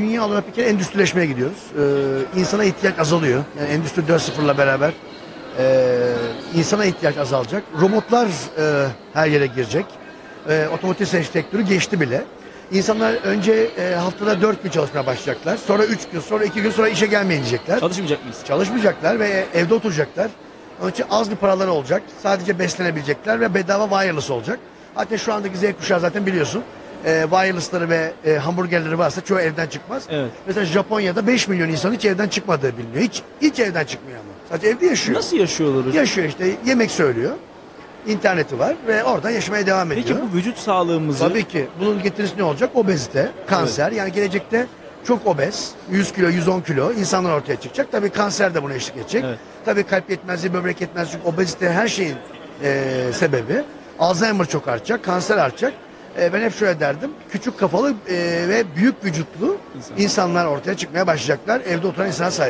dünya olarak bir kere endüstrileşmeye gidiyoruz. İnsana ihtiyaç azalıyor. Yani Endüstri 4.0'la beraber insana ihtiyaç azalacak. Robotlar her yere girecek. Otomotiv sektörü geçti bile. İnsanlar önce haftada 4 gün çalışmaya başlayacaklar. Sonra 3 gün, sonra 2 gün, sonra işe gelmeyecekler. Çalışmayacak mıyız? Çalışmayacaklar ve evde oturacaklar. Onun için az bir paraları olacak. Sadece beslenebilecekler ve bedava wireless olacak. Hatta şu andaki Z kuşağı zaten biliyorsun. Wireless'ları ve hamburgerleri varsa çoğu evden çıkmaz. Evet. Mesela Japonya'da 5 milyon insan hiç evden çıkmadığı biliniyor. Hiç evden çıkmıyor ama. Sadece evde yaşıyor. Nasıl yaşıyorlar hocam? Yaşıyor işte. Yemek söylüyor. İnterneti var ve oradan yaşamaya devam ediyor. Peki bu vücut sağlığımızı... Tabii ki. Bunun getirisi ne olacak? Obezite, kanser. Evet. Yani gelecekte çok obez, 100 kilo, 110 kilo insanlar ortaya çıkacak. Tabii kanser de buna eşlik edecek. Evet. Tabii kalp yetmezliği, böbrek yetmezliği, obezite her şeyin sebebi. Alzheimer çok artacak, kanser artacak. Ben hep şöyle derdim, küçük kafalı ve büyük vücutlu insanlar ortaya çıkmaya başlayacaklar evde oturan insanlar sayesinde.